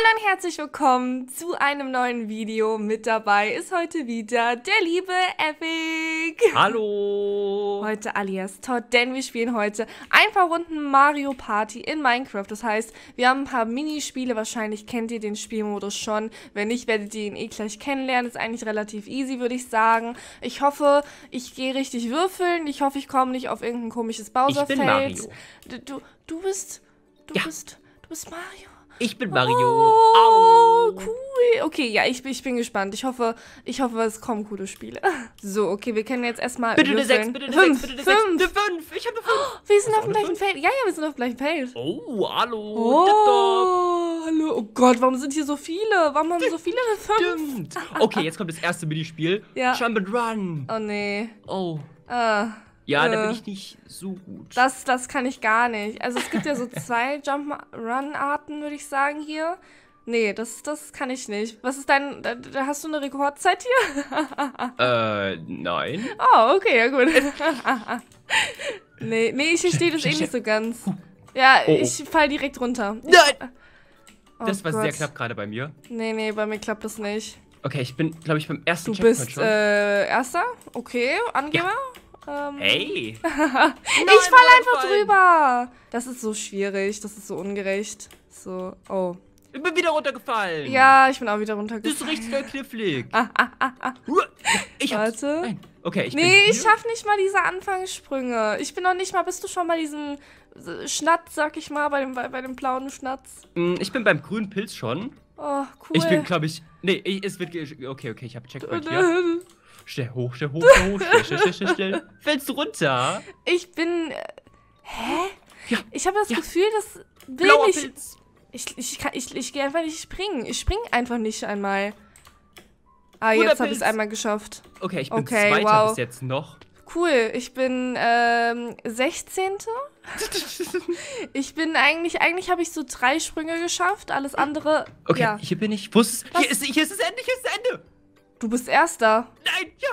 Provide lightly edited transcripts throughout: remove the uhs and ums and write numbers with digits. Hallo und herzlich willkommen zu einem neuen Video. Mit dabei ist heute wieder der liebe Epic. Hallo. Heute alias Todd, denn wir spielen heute ein paar Runden Mario Party in Minecraft. Das heißt, wir haben ein paar Minispiele. Wahrscheinlich kennt ihr den Spielmodus schon. Wenn nicht, werdet ihr ihn eh gleich kennenlernen. Ist eigentlich relativ easy, würde ich sagen. Ich hoffe, ich gehe richtig würfeln. Ich hoffe, ich komme nicht auf irgendein komisches Bowserfeld. Ich bin Mario. Du bist Mario. Ich bin Mario. Oh, cool. Okay, ja, ich bin gespannt. Ich hoffe, es kommen coole Spiele. So, okay, wir können jetzt erstmal. Bitte eine 6, bitte eine 6, bitte eine 6, eine 5. Ich hab eine 5. Oh, wir sind auf dem gleichen Feld. Ja, ja, wir sind auf dem gleichen Feld. Oh, hallo. Oh, hallo. Oh Gott, warum sind hier so viele? Warum haben wir so viele eine 5? Stimmt. Okay, jetzt kommt das erste Minispiel. Ja. Jump and Run. Oh, nee. Oh. Ja, da bin ich nicht so gut. Das kann ich gar nicht. Also es gibt ja so zwei Jump-Run-Arten, würde ich sagen, hier. Nee, das kann ich nicht. Was ist dein... Da hast du eine Rekordzeit hier? Nein. Oh, okay, ja gut. nee, ich verstehe das eh nicht so ganz. Ja, ich fall direkt runter. Nein! Oh, das war Gott. Sehr knapp gerade bei mir. Nee, bei mir klappt das nicht. Okay, ich bin, glaube ich, beim ersten Checkpoint schon. Du bist, Erster? Okay, Angeber? Ja. Hey! Ich fall einfach drüber! Das ist so schwierig, das ist so ungerecht. So, oh. Ich bin wieder runtergefallen! Ja, ich bin auch wieder runtergefallen. Das ist richtig knifflig. Ich hab's. Warte. Nein. Okay, ich schaff nicht mal diese Anfangssprünge. Ich bin noch nicht mal, bist du schon bei diesem Schnatz, sag ich mal, bei dem blauen Schnatz? Ich bin beim grünen Pilz schon. Oh, cool. Ich bin, glaube ich, es wird, okay, ich hab Checkpoint hier. Schnell hoch, schnell. Fällst du runter? Ich bin... Hä? Ja, ich habe das Gefühl, das will nicht... Ich gehe einfach nicht springen. Ich springe einfach nicht einmal. Ah, jetzt habe ich es einmal geschafft. Okay, ich bin Zweiter bis jetzt noch. Cool, ich bin 16. Ich bin eigentlich habe ich so 3 Sprünge geschafft. Alles andere... Okay, hier bin ich. Hier ist das Ende. Du bist Erster. Nein, ja.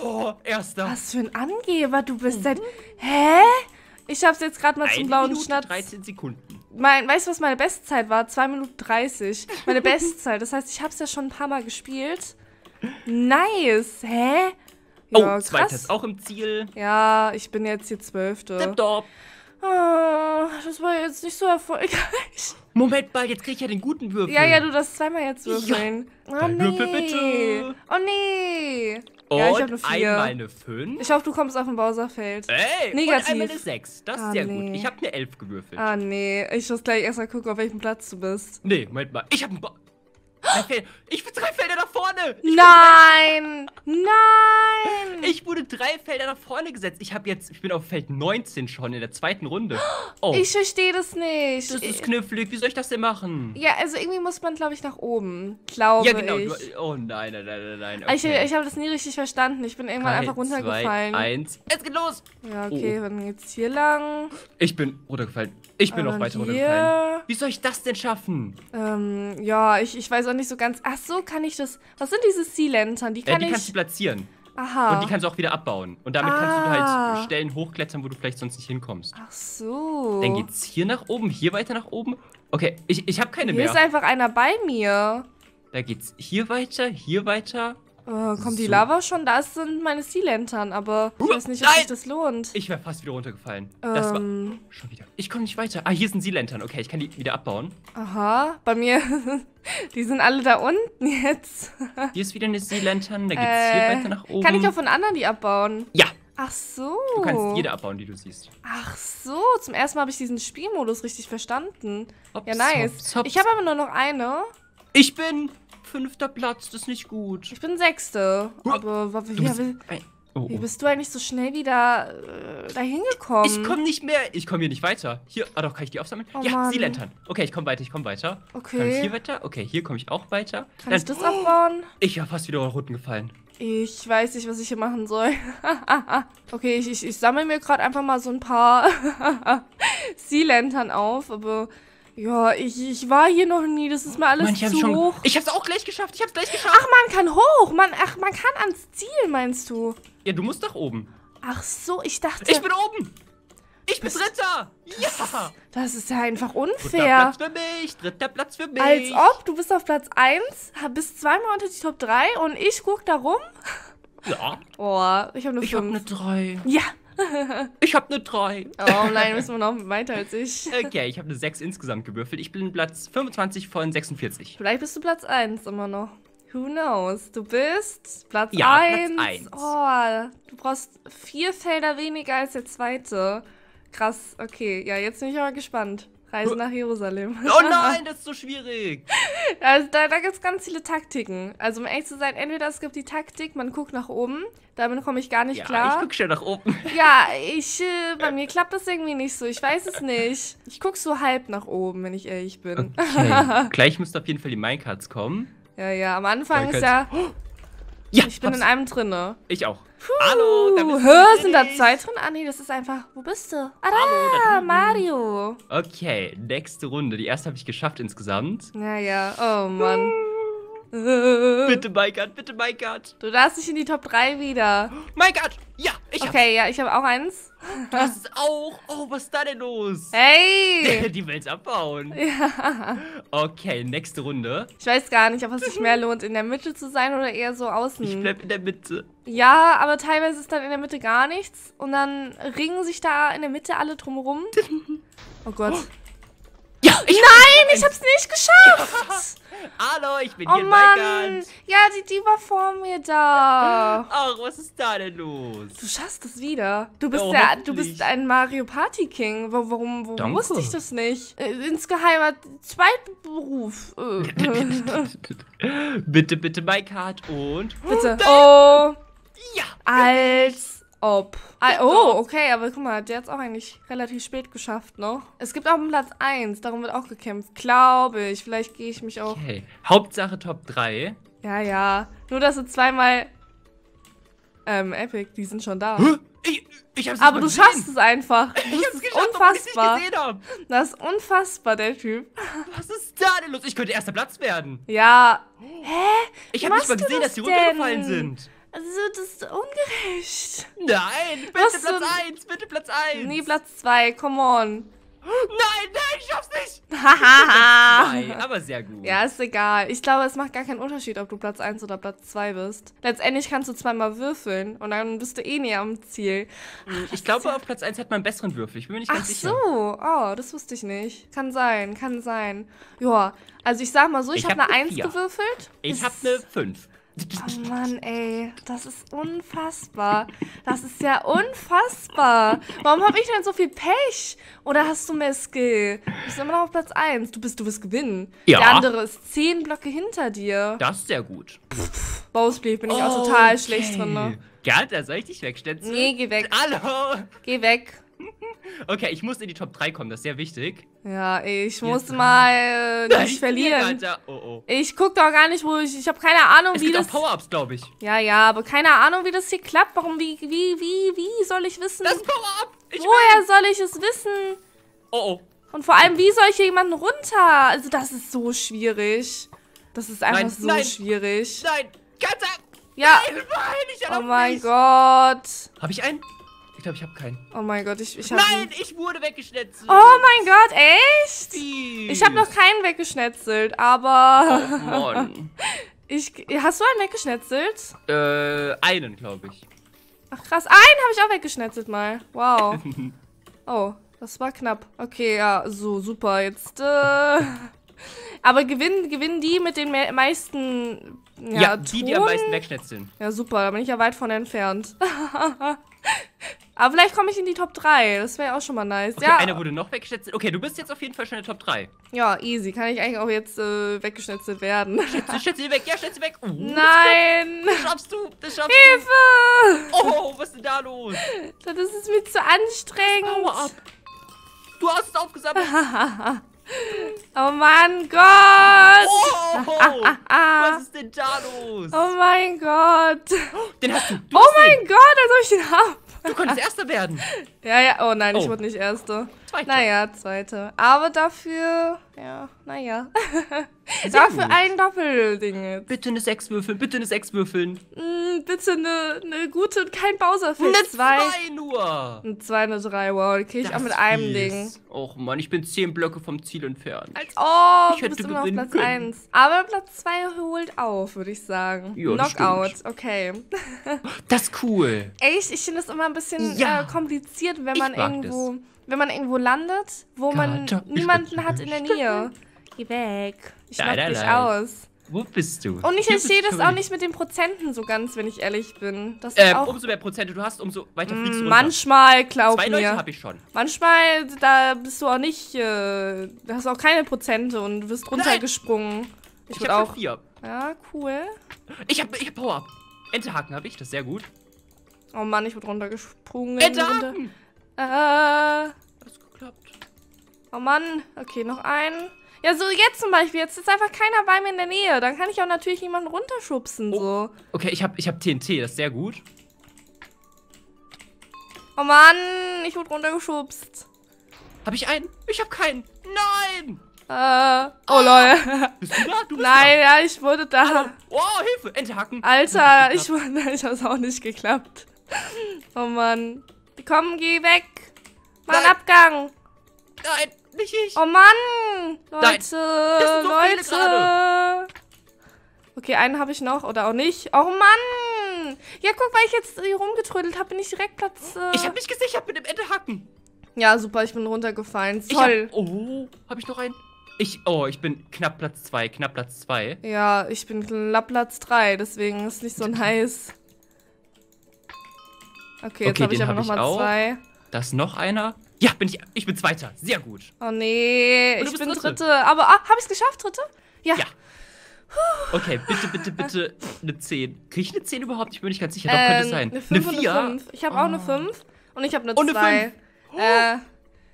Oh, Erster. Was für ein Angeber, du bist denn... Hä? Ich hab's jetzt gerade mal zum blauen Schnatz. 13 Sekunden. Weißt du, was meine Bestzeit war? 2 Minuten 30. Meine Bestzeit. Das heißt, ich hab's ja schon ein paar Mal gespielt. Nice. Hä? Ja, oh, Zweiter ist auch im Ziel. Ja, ich bin jetzt hier 12. Tipptopp. Oh, das war jetzt nicht so erfolgreich. Moment mal, jetzt krieg ich ja den guten Würfel. Ja, du darfst zweimal jetzt würfeln. Ja. Oh, nee. Würfel bitte. Oh, nee. Und ja, ich hab eine 4. Einmal eine 5. Ich hoffe, du kommst auf ein Bowserfeld. Ey, negativ. Und einmal eine 6. Das ist sehr gut. Ich hab eine 11 gewürfelt. Ah, nee. Ich muss gleich erstmal gucken, auf welchem Platz du bist. Nee, Moment mal. Ich hab einen Ich bin 3 Felder nach vorne! Nein! Ich wurde 3 Felder nach vorne gesetzt. Ich bin auf Feld 19 schon in der 2. Runde. Oh. Ich verstehe das nicht. Das ist knifflig. Wie soll ich das denn machen? Ja, also irgendwie muss man, glaube ich, nach oben. Ja, genau. Ich. Oh nein. Okay. Ich habe das nie richtig verstanden. Ich bin irgendwann einfach runtergefallen. 3, 2, 1. Es geht los! Ja, okay, dann geht's hier lang. Ich bin runtergefallen. Ich bin noch weiter runtergefallen. Wie soll ich das denn schaffen? Ja, ich weiß auch nicht so ganz. Ach so, kann ich das... Was sind diese Sea Lantern? Die kannst du platzieren. Aha. Und die kannst du auch wieder abbauen. Und damit kannst du halt Stellen hochklettern, wo du vielleicht sonst nicht hinkommst. Ach so. Dann geht's hier nach oben, hier weiter nach oben. Okay, ich habe keine mehr. Hier ist einfach einer bei mir. Da geht's hier weiter, hier weiter. Kommt die Lava schon? Da sind meine Sea Lantern, aber ich weiß nicht, ob sich das lohnt. Ich wäre fast wieder runtergefallen. Das war schon wieder. Ich komme nicht weiter. Ah, hier sind Sea Lantern. Okay, ich kann die wieder abbauen. Aha, bei mir. Die sind alle da unten jetzt. Hier ist wieder eine Sea Lantern. Da geht's hier weiter nach oben. Kann ich auch von anderen die abbauen? Ja. Ach so. Du kannst jede abbauen, die du siehst. Ach so. Zum ersten Mal habe ich diesen Spielmodus richtig verstanden. Hops, ja, nice. Hops. Ich habe aber nur noch eine. Ich bin... 5. Platz, das ist nicht gut. Ich bin 6. Aber wie bist du eigentlich so schnell wieder da hingekommen? Ich komme nicht mehr. Ich komme hier nicht weiter. Hier, doch, kann ich die aufsammeln? Oh, ja, Sea Lantern. Okay, ich komme weiter, Okay. Kann ich hier weiter? Okay, hier komme ich auch weiter. Kann ich das abbauen? Ich habe fast wieder unten gefallen. Ich weiß nicht, was ich hier machen soll. Okay, ich sammle mir gerade einfach mal so ein paar Sea Lantern auf, aber... Ja, ich war hier noch nie, das ist mir alles zu hoch. Ich hab's auch gleich geschafft, Ach, man kann hoch, man kann ans Ziel, meinst du? Ja, du musst nach oben. Ach so, ich dachte... Ich bin oben! Ich bin Dritter! Ja! Das ist ja einfach unfair. Dritter Platz für mich! Dritter Platz für mich! Als ob, du bist auf Platz 1, bist zweimal unter die Top 3 und ich guck da rum. Ja. Oh, ich habe eine 5. Ich habe eine 3. Ja. Ich habe eine 3. Oh nein, müssen wir noch weiter als ich. Okay, ich habe eine 6 insgesamt gewürfelt. Ich bin Platz 25 von 46. Vielleicht bist du Platz 1 immer noch. Who knows? Du bist Platz 1. Ja, Platz 1. Oh, du brauchst 4 Felder weniger als der zweite. Krass, okay. Ja, jetzt bin ich aber gespannt. Reise nach Jerusalem. Oh nein, das ist so schwierig. Also, da gibt es ganz viele Taktiken. Also, um ehrlich zu sein, entweder es gibt die Taktik, man guckt nach oben. Damit komme ich gar nicht klar. Ja, ich gucke schnell nach oben. Ja, bei mir klappt das irgendwie nicht so. Ich weiß es nicht. Ich gucke so halb nach oben, wenn ich ehrlich bin. Okay. Gleich müsste auf jeden Fall die Minecarts kommen. Ja, ja, am Anfang ist ja... Ja, ich bin in einem drinne. Ich auch. Puh. Hallo, da bist du. Sind da 2 drin? Ah, nee, das ist einfach... Wo bist du? Ah, Mario. Okay, nächste Runde. Die erste habe ich geschafft insgesamt. Ja, ja. Oh, Mann. Bitte, Minecart, bitte, Minecart. Du darfst nicht in die Top 3 wieder. Minecart, ja, ich hab's. Okay, ja, ich habe auch eins. Du hast es auch? Oh, was ist da denn los? Hey! Die Welt abbauen. Ja. Okay, nächste Runde. Ich weiß gar nicht, ob es sich mehr lohnt, in der Mitte zu sein oder eher so außen. Ich bleib in der Mitte. Ja, aber teilweise ist dann in der Mitte gar nichts. Und dann ringen sich da in der Mitte alle drumherum. Oh Gott. Oh. Ja, ich hab's nicht geschafft! Ja. Hallo, ich bin hier in Minecraft. Ja, die war vor mir da. Ach, was ist da denn los? Du schaffst es wieder. Du bist ein Mario Party King. Warum wusste ich das nicht? Insgeheim hat Zweitberuf. Bitte, bitte, Minecraft und... Bitte. Oh. Ja. Als... Ob. Oh, okay, aber guck mal, der hat es auch eigentlich relativ spät geschafft noch. Es gibt auch einen Platz 1, darum wird auch gekämpft, glaube ich. Vielleicht gehe ich mich auch... Okay, Hauptsache Top 3. Ja, ja. Nur, dass du zweimal... Epic, die sind schon da. Ich hab's aber du gesehen. Schaffst es einfach. Das ist unfassbar. Das ist unfassbar, der Typ. Was ist da denn los? Ich könnte erster Platz werden. Ja. Hä? Ich habe nicht mal gesehen, dass die runtergefallen sind. Also, das ist ungerecht. Nein, bitte Platz 1, bitte Platz 1. Nee, Platz 2, come on. Nein, ich schaff's nicht. Haha. Aber sehr gut. Ja, ist egal. Ich glaube, es macht gar keinen Unterschied, ob du Platz 1 oder Platz 2 bist. Letztendlich kannst du zweimal würfeln und dann bist du eh näher am Ziel. Ich glaube, auf Platz 1 hat man einen besseren Würfel. Ich bin mir nicht ganz sicher. Ach so, oh, das wusste ich nicht. Kann sein, kann sein. Ja, also ich sag mal so, ich habe eine 1 gewürfelt. Ich habe eine 5. Oh Mann, ey, das ist unfassbar. Das ist ja unfassbar. Warum habe ich denn so viel Pech? Oder hast du mehr Skill? Du bist immer noch auf Platz 1. Du wirst gewinnen. Ja. Der andere ist 10 Blöcke hinter dir. Das ist sehr gut. Bowsblick bin ich auch total schlecht drin, ne? Gerda, soll ich dich wegstellen? Nee, geh weg. Hallo! Geh weg. Okay, ich muss in die Top 3 kommen, das ist sehr wichtig. Ja, ich muss mal nicht verlieren. Ich guck doch gar nicht, ich habe keine Ahnung, wie das... Es gibt auch Power-Ups, glaube ich. Ja, ja, aber keine Ahnung, wie das hier klappt. Warum, wie soll ich wissen? Das Power-Up! Woher soll ich es wissen? Oh, oh. Und vor allem, wie soll ich hier jemanden runter? Also, das ist so schwierig. Das ist einfach so schwierig. Nein, Katze! Ja. Oh mein Gott. Habe ich einen? Ich glaube, ich habe keinen. Oh mein Gott, Nein, ich wurde weggeschnetzelt. Oh mein Gott, echt? Fies. Ich habe noch keinen weggeschnetzelt, aber... Oh Mann. Hast du einen weggeschnetzelt? Einen, glaube ich. Ach krass, einen habe ich auch weggeschnetzelt mal. Wow. Oh, das war knapp. Okay, ja, so, super. Jetzt, Aber gewinnen die mit den meisten... Ja, die am meisten wegschnetzeln. Ja, super, da bin ich ja weit von entfernt. Aber vielleicht komme ich in die Top 3. Das wäre ja auch schon mal nice. Okay, ja. Einer wurde noch weggeschnetzelt. Okay, du bist jetzt auf jeden Fall schon in der Top 3. Ja, easy. Kann ich eigentlich auch jetzt weggeschnetzelt werden. Schnetzel sie weg. Ja, schnetzel sie weg. Nein. Das schaffst du. Das schaffst du. Hilfe. Oh, was ist denn da los? Das ist mir zu anstrengend. Power up. Du hast es aufgesammelt. Oh mein Gott! Oh, was ist denn da los? Oh mein Gott! Den hast du oh mein Gott, als ob ich den hab! Du konntest Erster werden! Ja, ja, oh nein, ich wurde nicht Erste. Zweite. Naja, Zweite. Aber dafür, ja, naja. Dafür ein Doppelding jetzt. Bitte eine 6 würfeln, bitte eine 6 würfeln. Bitte eine gute und kein Bowser-Fisch. Eine 2 nur. Eine 2, eine 3, wow, die kriege ich auch mit einem Ding. Och man, ich bin 10 Blöcke vom Ziel entfernt. Oh, ich hätte gewinnen auf Platz 1. Aber Platz 2 holt auf, würde ich sagen. Ja, Knockout, okay. Das ist cool. Echt, ich finde das immer ein bisschen kompliziert, wenn man irgendwo... Wenn man irgendwo landet, wo man niemanden hat in der Nähe. Geh weg. Ich knock dich aus. Wo bist du? Und ich verstehe das auch nicht mit den Prozenten so ganz, wenn ich ehrlich bin. Das ist auch umso mehr Prozente du hast, umso weiter fliegst du runter. Manchmal, glaub mir. 2 Leute habe ich schon. Manchmal, da bist du auch nicht, da hast du auch keine Prozente und du wirst runtergesprungen. Ich hab auch 4. Ja, cool. Ich hab Power-Up. Enterhaken habe ich, das ist sehr gut. Oh Mann, ich wurde runtergesprungen. Enterhaken! Hat's geklappt. Oh Mann. Okay, noch einen. Ja, so jetzt zum Beispiel. Jetzt ist einfach keiner bei mir in der Nähe. Dann kann ich auch natürlich niemanden runterschubsen. So. Okay, ich hab TNT. Das ist sehr gut. Oh Mann. Ich wurde runtergeschubst. Hab ich einen? Ich hab keinen. Nein! Oh lol. Bist du da? Du bist da. Ja, ich wurde da. Oh, Hilfe. Enterhaken. Alter, ich hab's auch nicht geklappt. Oh Mann. Komm, geh weg. Mann, Abgang. Nein, nicht ich. Oh Mann. Leute, Leute. Okay, einen habe ich noch oder auch nicht. Oh Mann. Ja, guck, weil ich jetzt hier rumgetrödelt habe, bin ich direkt Platz... Ich habe nicht gesehen, ich habe mit dem Enterhaken. Ja, super, ich bin runtergefallen. Toll. Habe ich noch einen? Ich bin knapp Platz 2, knapp Platz 2. Ja, ich bin knapp Platz 3, deswegen ist nicht so ein heiß... Okay, jetzt habe ich aber nochmal 2. Da ist noch einer. Ja, ich bin 2. Sehr gut. Oh nee, ich bin 3. Aber habe ich es geschafft, 3.? Ja. Okay, bitte eine 10. Kriege ich eine 10 überhaupt? Ich bin nicht ganz sicher. Doch, könnte es sein. Eine 4. Eine 5. Ich habe auch eine 5. Und ich habe eine 2.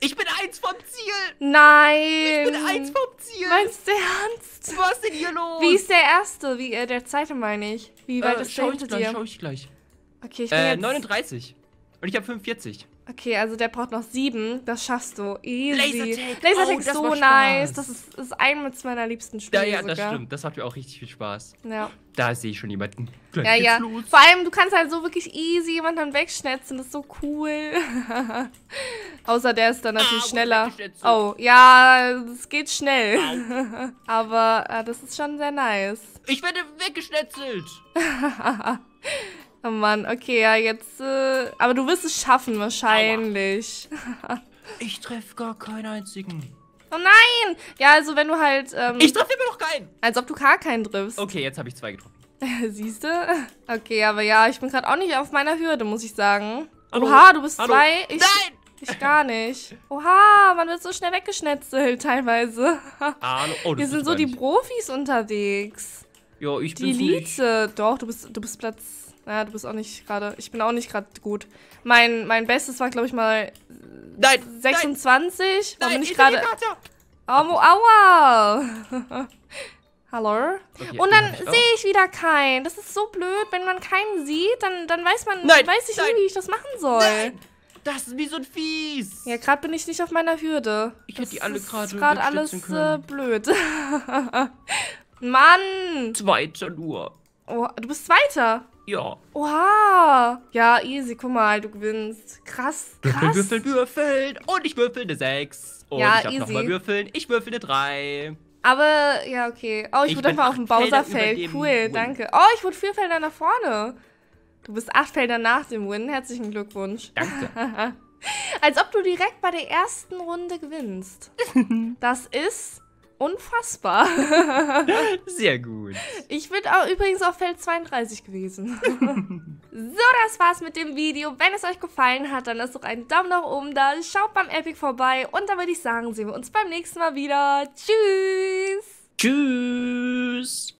Ich bin 1 vom Ziel. Nein. Ich bin 1 vom Ziel. Meinst du ernst? Was ist denn hier los? Wie ist der erste? Wie der zweite, meine ich. Wie weit ist der hinter dir? Schau ich gleich. Okay, ich bin jetzt 39. Und ich habe 45. Okay, also der braucht noch 7. Das schaffst du. Easy. Lasertag so nice. Das ist eines meiner liebsten Spiele. Ja, das stimmt. Das macht mir auch richtig viel Spaß. Ja. Da sehe ich schon jemanden. Ja. Los. Vor allem, du kannst halt so wirklich easy jemanden wegschnetzen. Das ist so cool. Außer der ist dann natürlich schneller. Oh, ja, es geht schnell. Aber das ist schon sehr nice. Ich werde weggeschnetzelt. Oh Mann, okay, ja, jetzt... aber du wirst es schaffen, wahrscheinlich. Ich treffe gar keinen einzigen. Oh nein! Ja, also wenn du halt... ich treffe immer noch keinen! Als ob du gar keinen triffst. Okay, jetzt habe ich 2 getroffen. Siehst du? Okay, aber ja, ich bin gerade auch nicht auf meiner Hürde, muss ich sagen. Oha, du bist 2. Nein! Ich gar nicht. Oha, man wird so schnell weggeschnetzelt, teilweise. Wir sind so die Profis unterwegs. Ja, ich bin die Elite. Doch, du bist Platz... Naja, du bist auch nicht gerade... Ich bin auch nicht gerade gut. Mein Bestes war, glaube ich, mal... Nein, 26. Nein, bin ich gerade... Aua! Hallo? Okay, und dann sehe ich wieder keinen. Das ist so blöd. Wenn man keinen sieht, dann weiß man... Nein, weiß ich nie, wie ich das machen soll. Nein. Das ist wie so ein Fies. Ja, gerade bin ich nicht auf meiner Hürde. Ich hätte die alle gerade... Das ist gerade alles blöd. Mann! 2. nur. Oh, du bist 2. Ja. Oha. Ja, easy. Guck mal, du gewinnst. Krass. Würfeln. Und ich würfel eine 6. Und ja, ich hab nochmal würfeln. Ich würfel eine 3. Aber, ja, okay. Oh, ich wurde einfach auf dem Bowserfeld. Cool, danke. Oh, ich wurde 4 Felder nach vorne. Du bist 8 Felder nach dem Win. Herzlichen Glückwunsch. Danke. Als ob du direkt bei der ersten Runde gewinnst. Das ist... unfassbar. Sehr gut. Ich bin auch übrigens auf Feld 32 gewesen. So, das war's mit dem Video. Wenn es euch gefallen hat, dann lasst doch einen Daumen nach oben da. Schaut beim Epic vorbei. Und dann würde ich sagen, sehen wir uns beim nächsten Mal wieder. Tschüss. Tschüss.